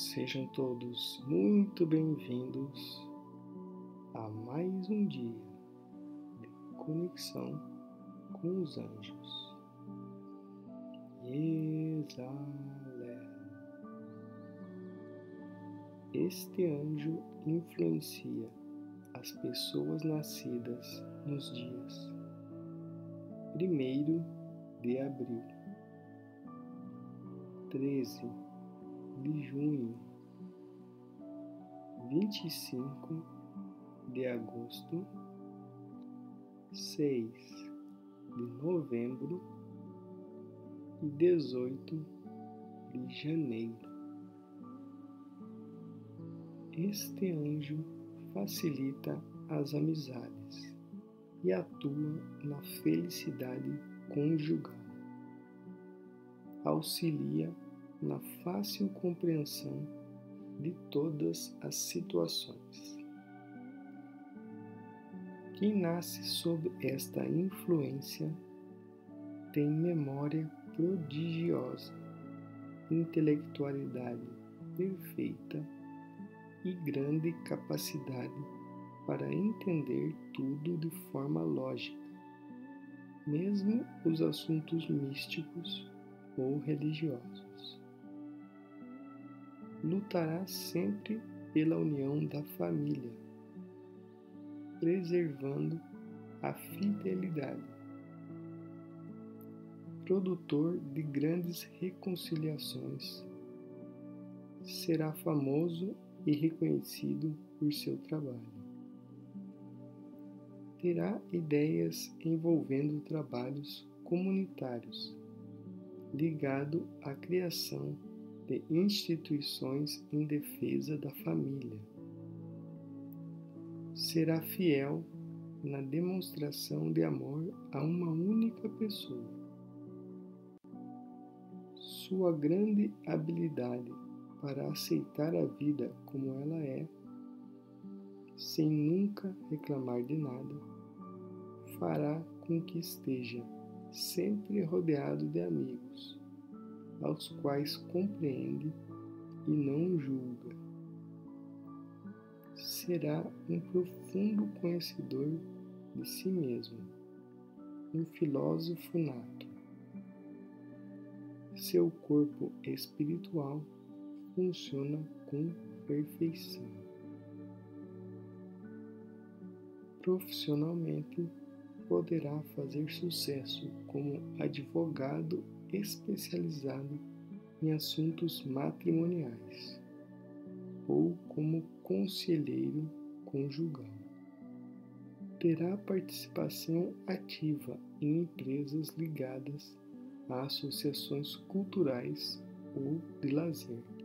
Sejam todos muito bem-vindos a mais um dia de conexão com os anjos. Exalé. Este anjo influencia as pessoas nascidas nos dias 1º de abril, 13 de junho, 25 de agosto, 6 de novembro e 18 de janeiro. Este anjo facilita as amizades e atua na felicidade conjugal. Auxilia na fácil compreensão de todas as situações. Quem nasce sob esta influência tem memória prodigiosa, intelectualidade perfeita e grande capacidade para entender tudo de forma lógica, mesmo os assuntos místicos ou religiosos. Lutará sempre pela união da família, preservando a fidelidade. Produtor de grandes reconciliações, será famoso e reconhecido por seu trabalho. Terá ideias envolvendo trabalhos comunitários, ligado à criação de instituições em defesa da família. Será fiel na demonstração de amor a uma única pessoa. Sua grande habilidade para aceitar a vida como ela é, sem nunca reclamar de nada, fará com que esteja sempre rodeado de amigos, aos quais compreende e não julga. Será um profundo conhecedor de si mesmo, um filósofo nato. Seu corpo espiritual funciona com perfeição. Profissionalmente, poderá fazer sucesso como advogado especializado em assuntos matrimoniais ou como conselheiro conjugal. Terá participação ativa em empresas ligadas a associações culturais ou de lazer.